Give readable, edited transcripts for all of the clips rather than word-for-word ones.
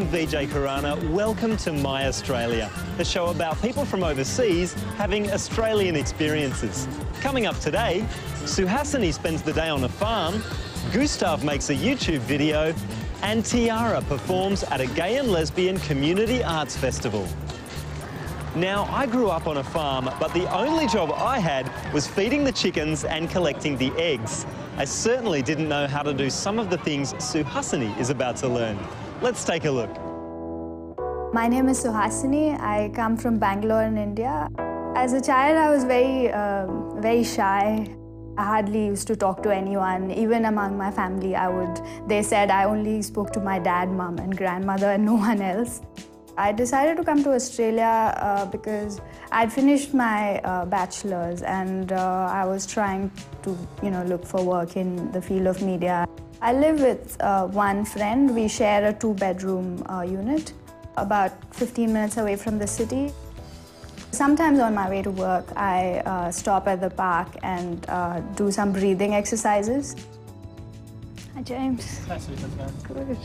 I'm Vijay Khurana. Welcome to My Australia, a show about people from overseas having Australian experiences. Coming up today, Suhasini spends the day on a farm, Gustav makes a YouTube video, and Tiara performs at a gay and lesbian community arts festival. Now, I grew up on a farm, but the only job I had was feeding the chickens and collecting the eggs. I certainly didn't know how to do some of the things Suhasini is about to learn. Let's take a look. My name is Suhasini. I come from Bangalore in India. As a child, I was very shy. I hardly used to talk to anyone. Even among my family, they said I only spoke to my dad, mum, and grandmother, and no one else. I decided to come to Australia because I'd finished my bachelor's and I was trying to, look for work in the field of media. I live with one friend. We share a two-bedroom unit, about 15 minutes away from the city. Sometimes on my way to work, I stop at the park and do some breathing exercises. Hi, James. Nice to meet you. Good.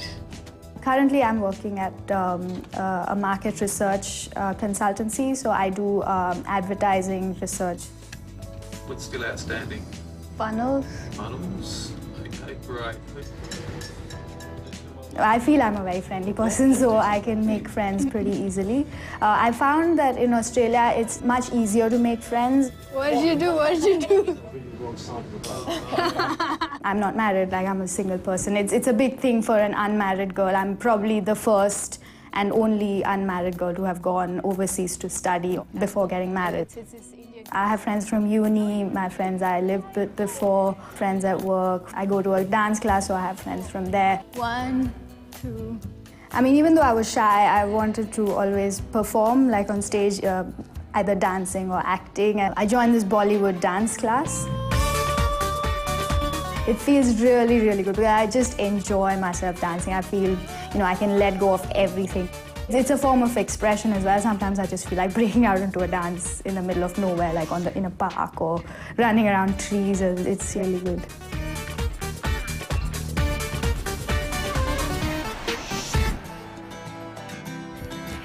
Currently, I'm working at a market research consultancy, so I do advertising research. What's still outstanding? Funnels. Funnels. Okay, great. I feel I'm a very friendly person, so I can make friends pretty easily. I found that in Australia, it's much easier to make friends. What did you do? I'm not married, I'm a single person. It's a big thing for an unmarried girl. I'm probably the first and only unmarried girl to have gone overseas to study before getting married. I have friends from uni, my friends I lived with before, friends at work. I go to a dance class, so I have friends from there. One, two... even though I was shy, I wanted to always perform, on stage, either dancing or acting. I joined this Bollywood dance class. It feels really, really good because I just enjoy myself dancing. I feel, I can let go of everything. It's a form of expression as well. Sometimes I just feel like breaking out into a dance in the middle of nowhere, in a park or running around trees. It's really good.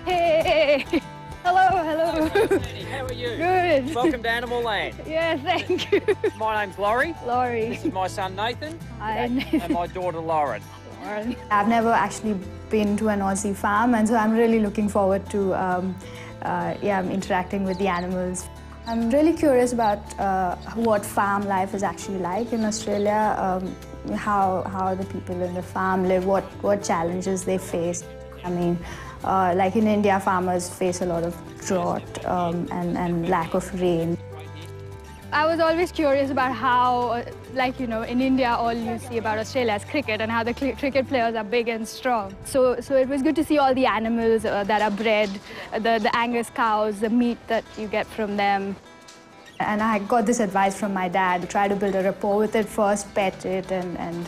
Hey! Hello. Suhasini, how are you? Good. Welcome to Animal Land. Yeah, thank you. My name's Laurie. Laurie. This is my son Nathan. Hi, Nathan. And my daughter Lauren. Lauren. I've never actually been to an Aussie farm, and so I'm really looking forward to interacting with the animals. I'm really curious about what farm life is actually like in Australia, how the people in the farm live, what challenges they face. In India, farmers face a lot of drought and lack of rain. I was always curious about how, in India, all you see about Australia is cricket and how the cricket players are big and strong. So it was good to see all the animals that are bred, the Angus cows, the meat that you get from them. And I got this advice from my dad, try to build a rapport with it first, pet it, and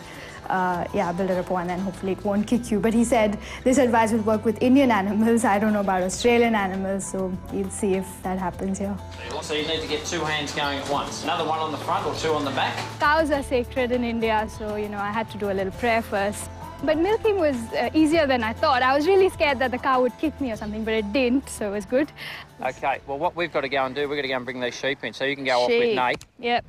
build a rapport, and then hopefully it won't kick you. But he said this advice will work with Indian animals. I don't know about Australian animals, so you'll see if that happens here. Also, you need to get two hands going at once. Another one on the front or two on the back. Cows are sacred in India, so, I had to do a little prayer first. But milking was easier than I thought. I was really scared that the cow would kick me or something, but it didn't, so it was good. Okay, well, what we've got to go and do, we've got to go and bring these sheep in, so you can go off with Nate. Yep.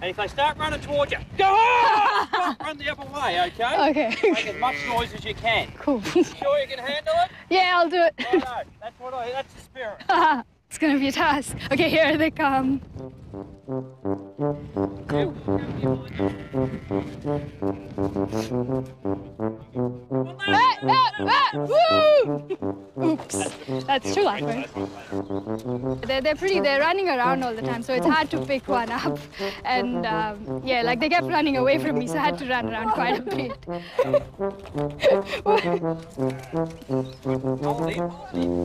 And if they start running towards you, go on! Don't run the other way, okay? Okay. Make as much noise as you can. Cool. You sure you can handle it? Yeah, I'll do it. No, that's the spirit. It's going to be a task. Okay, here they come. Oops, that's too loud, right? They're pretty, they're running around all the time, so it's hard to pick one up. And they kept running away from me, so I had to run around quite a bit.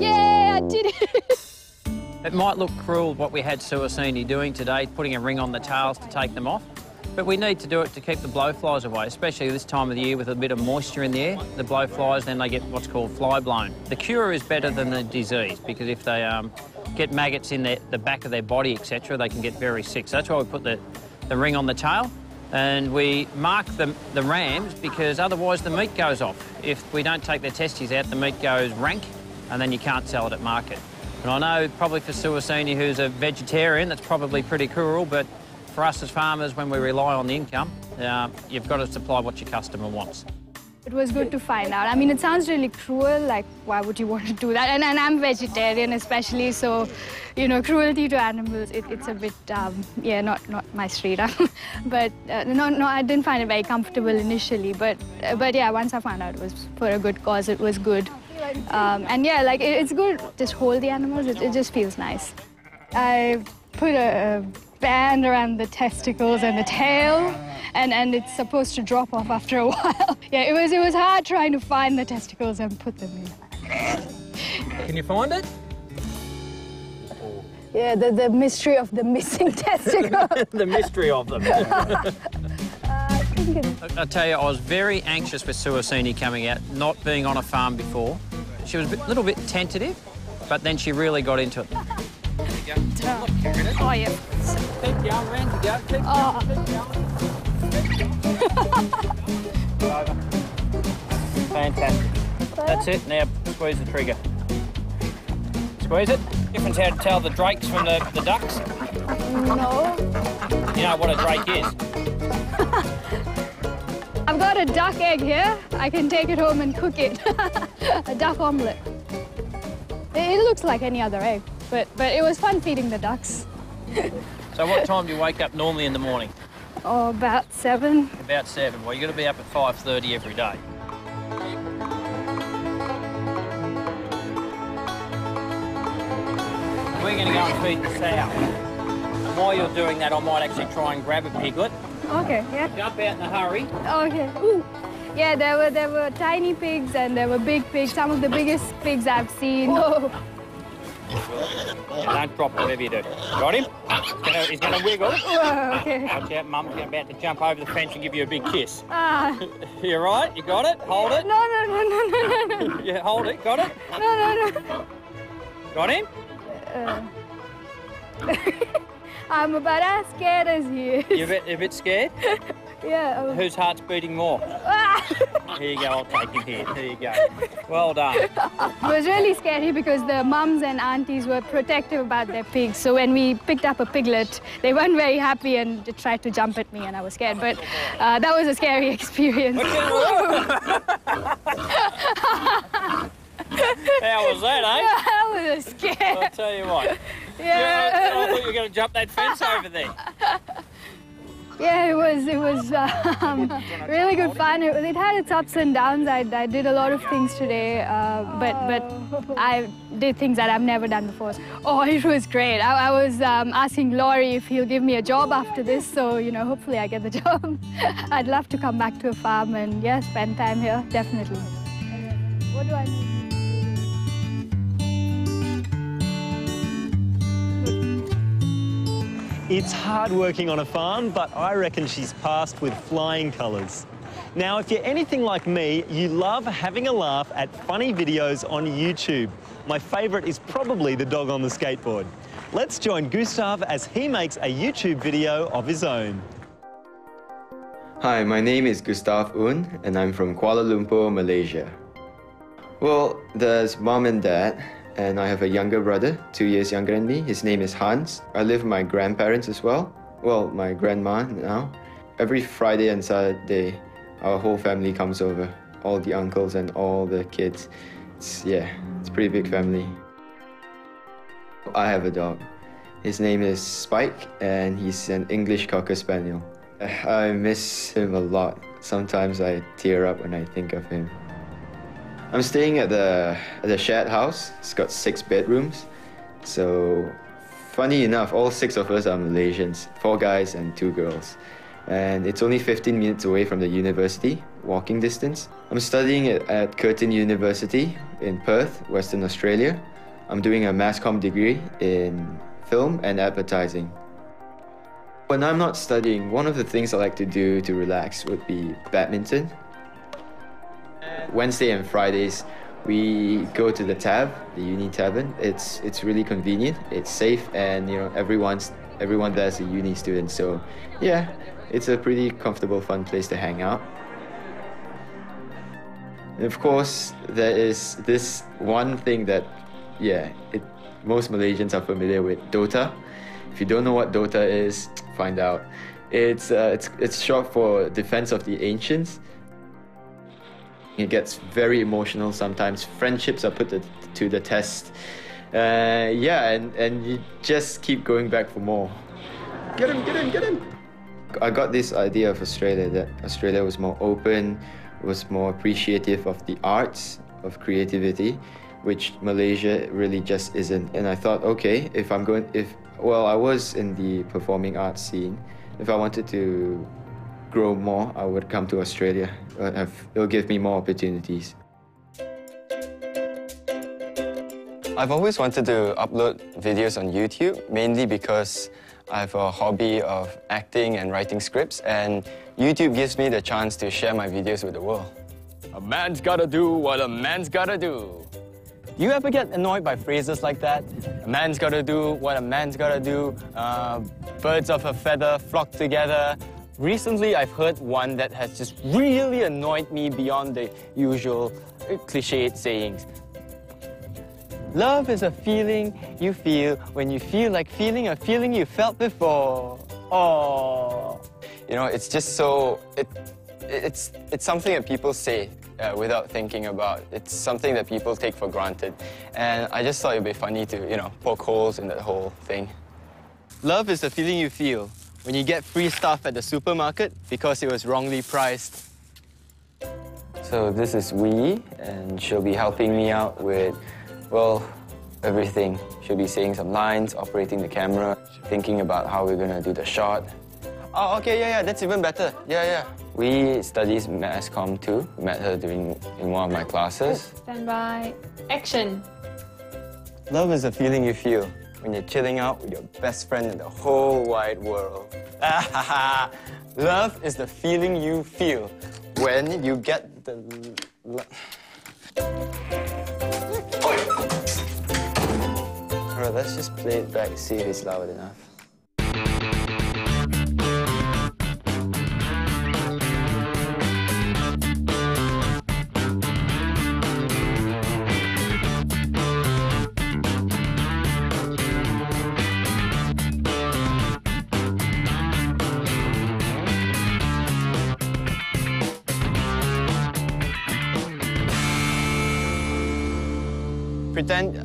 Yeah, I did it. It might look cruel what we had Suhasini doing today, putting a ring on the tails to take them off, but we need to do it to keep the blowflies away, especially this time of the year with a bit of moisture in the air. The blowflies, then they get what's called fly blown. The cure is better than the disease because if they get maggots in the back of their body, etc., they can get very sick. So that's why we put the ring on the tail and we mark the rams because otherwise the meat goes off. If we don't take their testes out, the meat goes rank and then you can't sell it at market. And I know probably for Suhasini, who's a vegetarian, that's probably pretty cruel, but for us as farmers, when we rely on the income, you've got to supply what your customer wants. It was good to find out. I mean, it sounds really cruel, like, why would you want to do that? And I'm vegetarian especially, so, you know, cruelty to animals, it's a bit, yeah, not my street. But, no, I didn't find it very comfortable initially, but yeah, once I found out it was for a good cause, it was good. And yeah, like, it's good, just hold the animals, it just feels nice. I put a band around the testicles and the tail, and it's supposed to drop off after a while. Yeah, it was hard trying to find the testicles and put them in. Can you find it? Yeah, the mystery of the missing testicle. The mystery of them. I tell you, I was very anxious with Suhasini coming out, not being on a farm before. She was a little bit tentative, but then she really got into it. There you go. Look, carrying it. Oh, yeah. Keep going, Ren, you go. Keep going. Fantastic. That's it. Now squeeze the trigger. Squeeze it. Difference how to tell the drakes from the ducks? No. You know what a drake is? I've got a duck egg here. I can take it home and cook it. A duck omelette. It looks like any other egg, but it was fun feeding the ducks. So what time do you wake up normally in the morning? Oh, about 7. About 7. Well, you've got to be up at 5:30 every day. We're going to go and feed the sow. And while you're doing that, I might actually try and grab a piglet. OK, yeah. Jump out in a hurry. OK. Ooh. Yeah, there were tiny pigs and there were big pigs, some of the biggest pigs I've seen. Oh. Don't drop whatever you do. Got him? He's going to wiggle. Whoa, okay. Watch out, Mum's about to jump over the fence and give you a big kiss. Ah. You're right, you got it? Hold it. No. Yeah, hold it, got it? No. Got him? I'm about as scared as he is. You're a bit scared? Yeah. Whose heart's beating more? Here you go, I'll take it here. There you go. Well done. It was really scary because the mums and aunties were protective about their pigs. So when we picked up a piglet, they weren't very happy and tried to jump at me and I was scared. But that was a scary experience. How was that, eh? That was a scare. I'll tell you what. Yeah. I thought you were going to jump that fence over there. Yeah, it was really good fun. It had its ups and downs. I did a lot of things today, but I did things that I've never done before. Oh, it was great. I was asking Laurie if he'll give me a job after this, so, you know, hopefully I get the job. I'd love to come back to a farm and, yeah, spend time here, definitely. What do I need? It's hard working on a farm, but I reckon she's passed with flying colours. Now, if you're anything like me, you love having a laugh at funny videos on YouTube. My favourite is probably the dog on the skateboard. Let's join Gustav as he makes a YouTube video of his own. Hi, my name is Gustav Un, and I'm from Kuala Lumpur, Malaysia. Well, there's mum and dad. And I have a younger brother, 2 years younger than me. His name is Hans. I live with my grandparents as well. Well, my grandma now. Every Friday and Saturday, our whole family comes over. All the uncles and all the kids. It's a pretty big family. I have a dog. His name is Spike, and he's an English Cocker Spaniel. I miss him a lot. Sometimes I tear up when I think of him. I'm staying at the shared house. It's got 6 bedrooms. So, funny enough, all 6 of us are Malaysians, 4 guys and 2 girls. And it's only 15 minutes away from the university, walking distance. I'm studying at Curtin University in Perth, Western Australia. I'm doing a MassCom degree in film and advertising. When I'm not studying, one of the things I like to do to relax would be badminton. Wednesday and Fridays, we go to the TAV, the Uni Tavern. It's really convenient, it's safe, and you know, everyone's everyone there's a uni student, so yeah, it's a pretty comfortable, fun place to hang out. And of course, there is this one thing that, yeah, most Malaysians are familiar with, Dota. If you don't know what Dota is, find out. It's short for Defense of the Ancients. It gets very emotional sometimes. Friendships are put to the test. Yeah, and you just keep going back for more. Get him, get him, get him! I got this idea of Australia, that Australia was more open, was more appreciative of the arts, of creativity, which Malaysia really just isn't. And I thought, okay, well, I was in the performing arts scene. If I wanted to grow more, I would come to Australia. It'll give me more opportunities. I've always wanted to upload videos on YouTube, mainly because I have a hobby of acting and writing scripts, and YouTube gives me the chance to share my videos with the world. A man's gotta do what a man's gotta do. Do you ever get annoyed by phrases like that? A man's gotta do what a man's gotta do, birds of a feather flock together. Recently, I've heard one that has just really annoyed me beyond the usual cliched sayings. Love is a feeling you feel when you feel like feeling a feeling you felt before. Oh, you know, it's just so it's something that people say without thinking about. It's something that people take for granted, and I just thought it'd be funny to poke holes in that whole thing. Love is the feeling you feel when you get free stuff at the supermarket because it was wrongly priced. So this is Wee Ee, and she'll be helping me out with, well, everything. She'll be saying some lines, operating the camera, thinking about how we're gonna do the shot. Oh, okay, yeah, that's even better. Yeah. We studies MassCom too. Met her in one of my classes. Stand by. Action. Love is a feeling you feel when you're chilling out with your best friend in the whole wide world. Love is the feeling you feel when you get the Bro, let's just play it back, see if it's loud enough. Pretend,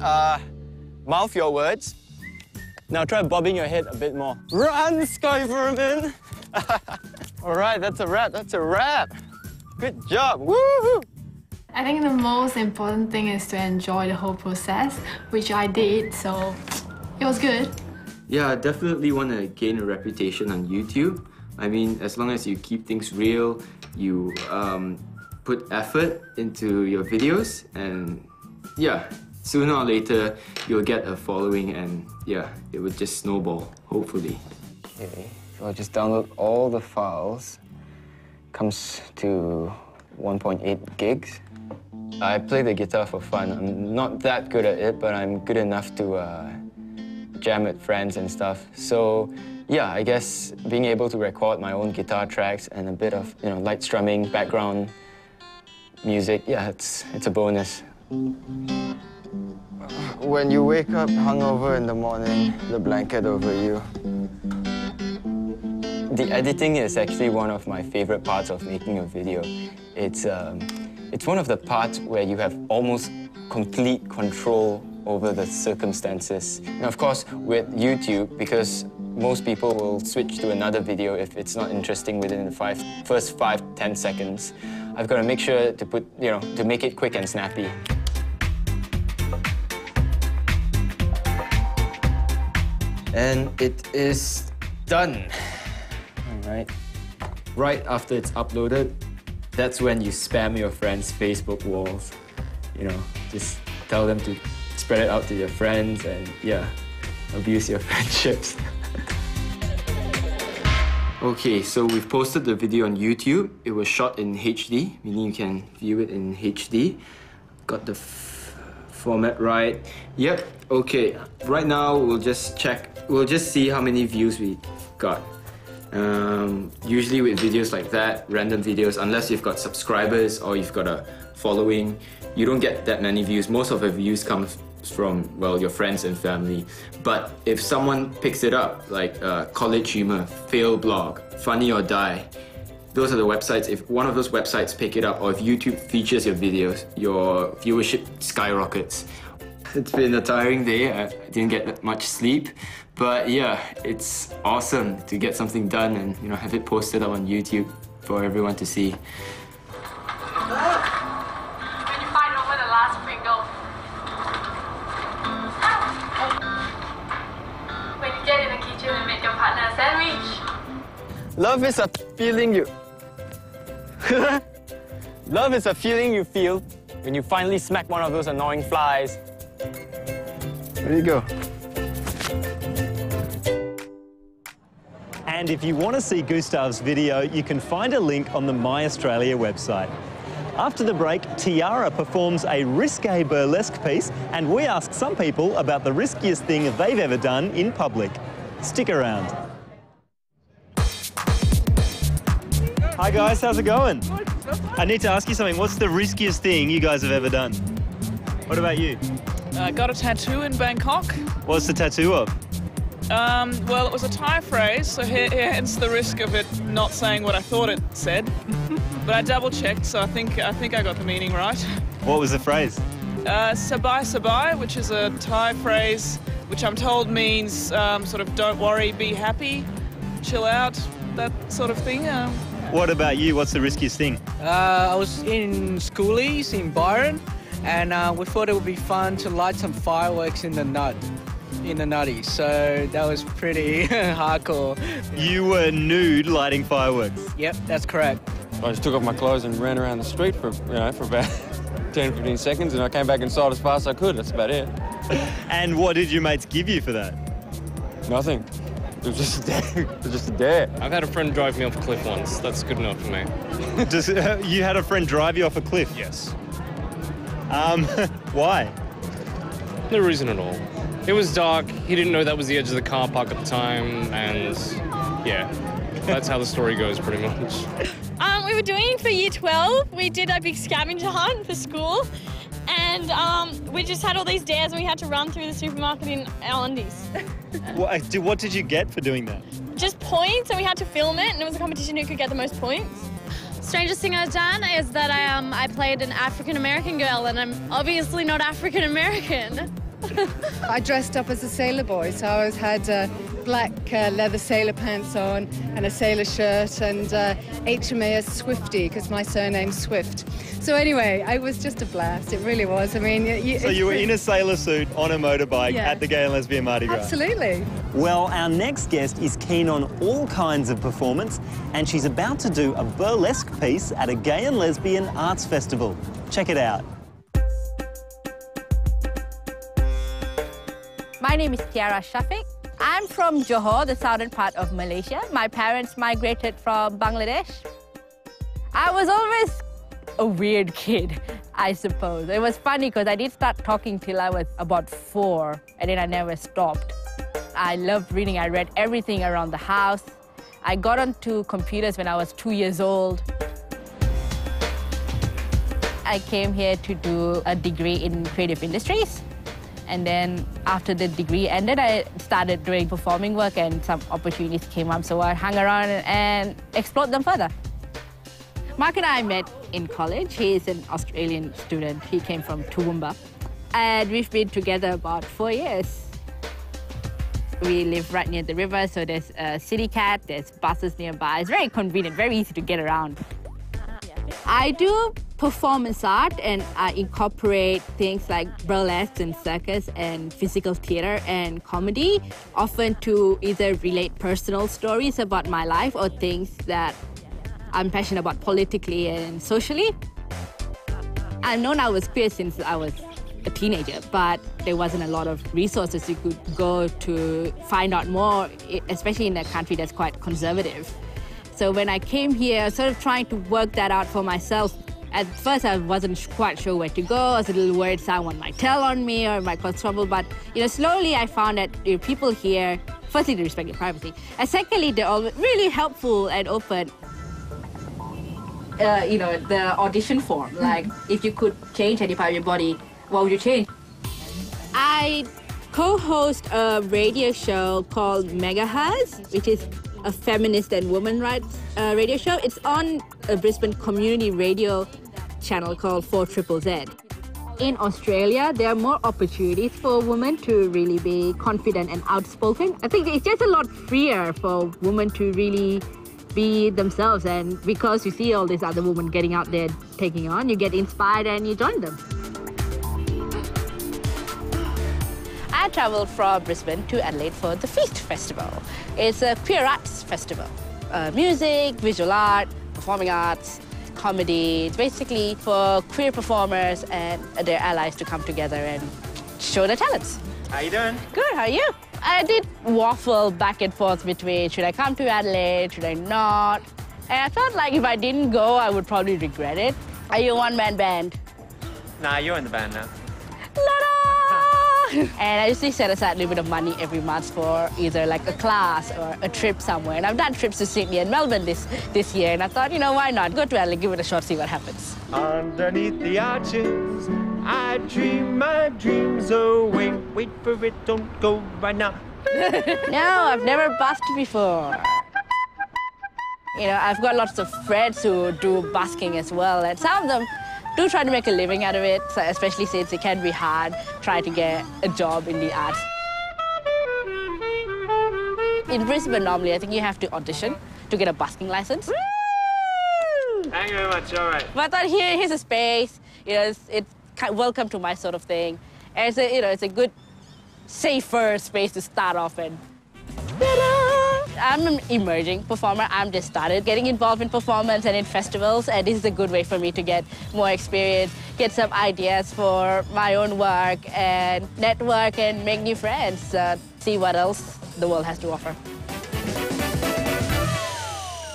mouth your words. Now try bobbing your head a bit more. Run, Sky Vermin! All right, that's a wrap, Good job, woohoo! I think the most important thing is to enjoy the whole process, which I did, so it was good. Yeah, I definitely want to gain a reputation on YouTube. I mean, as long as you keep things real, you put effort into your videos, and yeah. Sooner or later, you'll get a following, and yeah, it would just snowball, hopefully. Okay, so I'll just download all the files. Comes to 1.8 gigs. I play the guitar for fun. I'm not that good at it, but I'm good enough to jam with friends and stuff. So yeah, I guess being able to record my own guitar tracks and a bit of light strumming, background music, yeah, it's a bonus. When you wake up hungover in the morning, the blanket over you. The editing is actually one of my favorite parts of making a video. It's one of the parts where you have almost complete control over the circumstances. And of course, with YouTube, because most people will switch to another video if it's not interesting within the first 5 to 10 seconds, I've got to make sure to put, to make it quick and snappy. And it is done. All right. Right after it's uploaded, that's when you spam your friends' Facebook walls. Just tell them to spread it out to your friends and, yeah, abuse your friendships. Okay, so we've posted the video on YouTube. It was shot in HD, meaning you can view it in HD. Got the format right. Yep, okay. Right now, we'll just check. We'll just see how many views we got. Usually with videos like that, random videos, unless you've got subscribers or you've got a following, you don't get that many views. Most of the views come from, well, your friends and family. But if someone picks it up, like College Humor, Fail Blog, Funny or Die, those are the websites. If one of those websites pick it up, or if YouTube features your videos, your viewership skyrockets. It's been a tiring day. I didn't get that much sleep. But yeah, it's awesome to get something done and, you know, have it posted up on YouTube for everyone to see. When you find over the last Pringle. When you get in the kitchen and make your partner a sandwich. Love is a feeling you... Love is a feeling you feel when you finally smack one of those annoying flies. There you go. And if you want to see Gustav's video, you can find a link on the My Australia website. After the break, Tiara performs a risque burlesque piece, and we ask some people about the riskiest thing they've ever done in public. Stick around. Hi guys, how's it going? I need to ask you something. What's the riskiest thing you guys have ever done? What about you? I got a tattoo in Bangkok. What's the tattoo of? Well, it was a Thai phrase, so hence the risk of it not saying what I thought it said. But I double-checked, so I think I got the meaning right. What was the phrase? Sabai Sabai, which is a Thai phrase, which I'm told means sort of don't worry, be happy, chill out, that sort of thing. What about you? What's the riskiest thing? I was in schoolies in Byron, and we thought it would be fun to light some fireworks in the nutty, so that was pretty hardcore. You were nude lighting fireworks? Yep, that's correct. I just took off my clothes and ran around the street for about 10, 15 seconds, and I came back inside as fast as I could. That's about it. And what did your mates give you for that? Nothing. It was just a dare. It was just a dare. I've had a friend drive me off a cliff once. That's good enough for me. You had a friend drive you off a cliff? Yes. Why? No reason at all. It was dark, he didn't know that was the edge of the car park at the time, and yeah, that's how the story goes pretty much. We were doing it for year 12, we did a big scavenger hunt for school, and we just had all these dares and we had to run through the supermarket in our undies. What did you get for doing that? Just points, and we had to film it, and it was a competition who could get the most points. Strangest thing I've done is that I played an African-American girl, and I'm obviously not African-American. I dressed up as a sailor boy, so I always had black leather sailor pants on and a sailor shirt and HMAS Swifty, because my surname's Swift. So anyway, it was just a blast. It really was. I mean, so you were in a sailor suit on a motorbike at the Gay and Lesbian Mardi Gras. Absolutely. Well, our next guest is keen on all kinds of performance, and she's about to do a burlesque piece at a Gay and Lesbian Arts Festival. Check it out. My name is Tiara Shafiq. I'm from Johor, the southern part of Malaysia. My parents migrated from Bangladesh. I was always a weird kid, I suppose. It was funny because I did start talking till I was about 4, and then I never stopped. I loved reading. I read everything around the house. I got onto computers when I was 2 years old. I came here to do a degree in creative industries. And then after the degree ended, I started doing performing work and some opportunities came up, so I hung around and explored them further. Mark and I met in college. He is an Australian student. He came from Toowoomba. And we've been together about 4 years. We live right near the river, so there's a city cat, there's buses nearby. It's very convenient, very easy to get around. I do performance art, and I incorporate things like burlesque and circus and physical theatre and comedy, often to either relate personal stories about my life or things that I'm passionate about politically and socially. I've known I was queer since I was a teenager, but there wasn't a lot of resources you could go to find out more, especially in a country that's quite conservative. So when I came here, sort of trying to work that out for myself, At first, I wasn't quite sure where to go. I was a little worried someone might tell on me or might cause trouble. But, you know, slowly I found that people here, firstly, they respect your privacy. And secondly, they're all really helpful and open. You know, the audition form, like, if you could change any part of your body, what would you change? I co-host a radio show called MegaHertz, which is a feminist and woman rights radio show. It's on a Brisbane community radio channel called 4ZZZ. In Australia, there are more opportunities for women to really be confident and outspoken. I think it's just a lot freer for women to really be themselves, and because you see all these other women getting out there taking on, you get inspired and you join them. I travelled from Brisbane to Adelaide for the Feast Festival. It's a queer arts festival. Music, visual art, performing arts, comedy. It's basically for queer performers and their allies to come together and show their talents. How you doing? Good, how are you? I did waffle back and forth between should I come to Adelaide, should I not? And I felt like if I didn't go, I would probably regret it. Are you a one-man band? Nah, you're in the band now. And I usually set aside a little bit of money every month for either like a class or a trip somewhere. And I've done trips to Sydney and Melbourne this year, and I thought, you know, why not? Go to Adelaide, give it a shot, see what happens. Underneath the arches, I dream my dreams away. Wait for it, don't go right now. No, I've never busked before. You know, I've got lots of friends who do busking as well, and some of them do try to make a living out of it, especially since it can be hard trying to get a job in the arts. In Brisbane, normally, I think you have to audition to get a busking license. Woo! Thank you very much, all right. But I thought, here's a space, you know, it's welcome to my sort of thing. And it's a, you know, it's a good, safer space to start off in. I'm an emerging performer. I'm just started getting involved in performance and in festivals, and this is a good way for me to get more experience, get some ideas for my own work, and network and make new friends, see what else the world has to offer.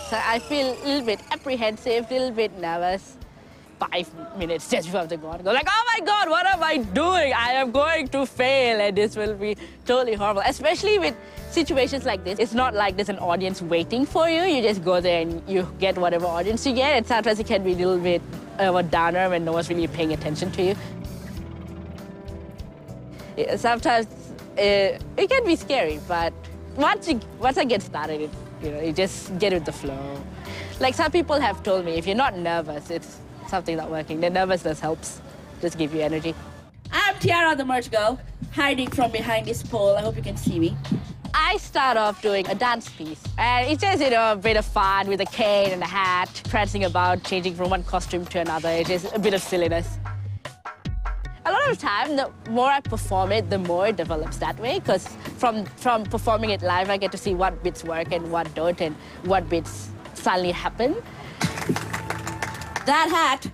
So I feel a little bit apprehensive, a little bit nervous. 5 minutes just before the go on, go like, oh my God, what am I doing? I am going to fail, and this will be totally horrible, especially with situations like this. It's not like there's an audience waiting for you. You just go there and you get whatever audience you get. And sometimes it can be a little bit of a downer when no one's really paying attention to you. Sometimes it can be scary, but once I get started, you just get with the flow. Like some people have told me, if you're not nervous, it's something not working. The nervousness helps just give you energy. I'm Tiara, the merch girl, hiding from behind this pole. I hope you can see me. I start off doing a dance piece, and it's just, you know, a bit of fun with a cane and a hat, prancing about, changing from one costume to another. It's just a bit of silliness. A lot of the time, the more I perform it, the more it develops that way, because from performing it live, I get to see what bits work and what don't, and what bits suddenly happen. That hat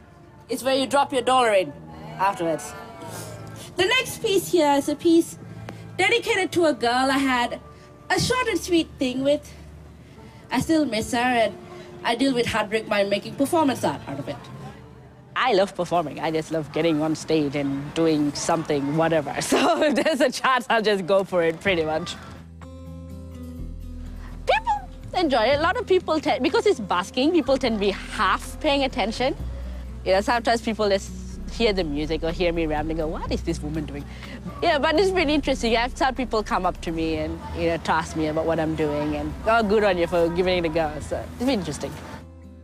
is where you drop your dollar in afterwards. The next piece here is a piece dedicated to a girl I had a short and sweet thing with. I still miss her, and I deal with heartbreak by making performance art out of it. I love performing. I just love getting on stage and doing something, whatever. So if there's a chance, I'll just go for it pretty much. Enjoy it. A lot of people tend, because it's busking, people tend to be half paying attention. You know, sometimes people just hear the music or hear me rambling, or what is this woman doing? Yeah, but it's been interesting. I've had people come up to me and, you know, task me about what I'm doing, and oh, good on you for giving it a go. So it's been interesting.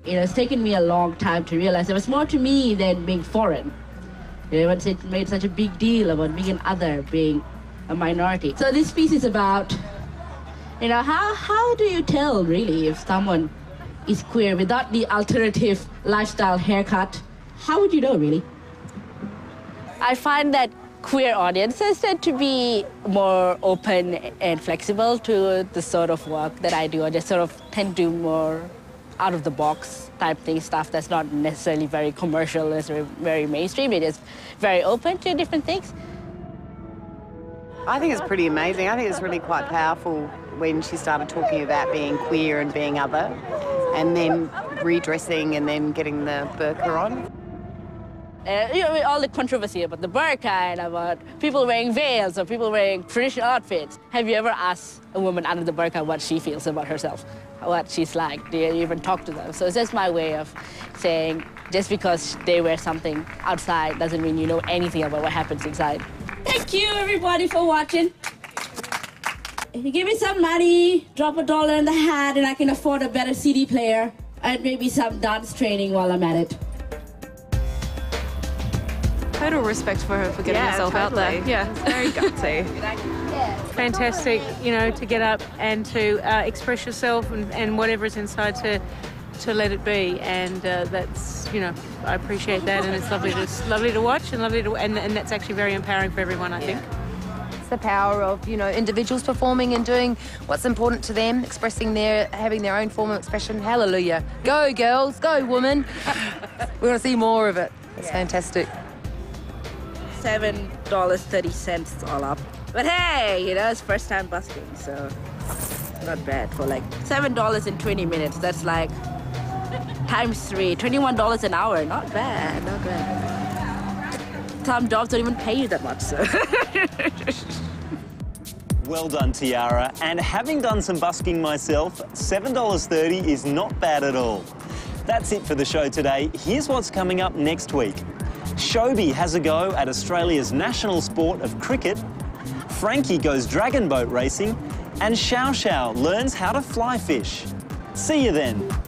You know, it's taken me a long time to realize there was more to me than being foreign. You know, once it made such a big deal about being an other, being a minority. So this piece is about, you know, how do you tell, really, if someone is queer without the alternative lifestyle haircut? How would you know, really? I find that queer audiences tend to be more open and flexible to the sort of work that I do. I just sort of tend to do more out-of-the-box type thing, stuff that's not necessarily very commercial, it's very mainstream. It is very open to different things. I think it's pretty amazing. I think it's really quite powerful when she started talking about being queer and being other, and then redressing and then getting the burqa on. all the controversy about the burqa and about people wearing veils or people wearing traditional outfits. Have you ever asked a woman under the burqa what she feels about herself, what she's like? Do you even talk to them? So it's just my way of saying just because they wear something outside doesn't mean you know anything about what happens inside. Thank you, everybody, for watching. If you give me some money, drop $1 in the hat, and I can afford a better CD player and maybe some dance training while I'm at it. Total respect for her for getting herself out there. Yeah, very gutsy. Fantastic, you know, to get up and to express yourself and whatever is inside to let it be. And that's, you know, I appreciate that, and it's lovely to watch and and that's actually very empowering for everyone, I think. It's the power of, you know, individuals performing and doing what's important to them, expressing having their own form of expression. Hallelujah. Go, girls. Go, women. We want to see more of it. It's fantastic. $7.30 all up. But hey, you know, it's first time busking, so not bad for like $7 in 20 minutes. That's like times 3, $21 an hour. Not bad, not bad. Some jobs don't even pay you that much, so. Well done, Tiara. And having done some busking myself, $7.30 is not bad at all. That's it for the show today. Here's what's coming up next week. Shobi has a go at Australia's national sport of cricket. Frankie goes dragon boat racing. And Xiao Xiao learns how to fly fish. See you then.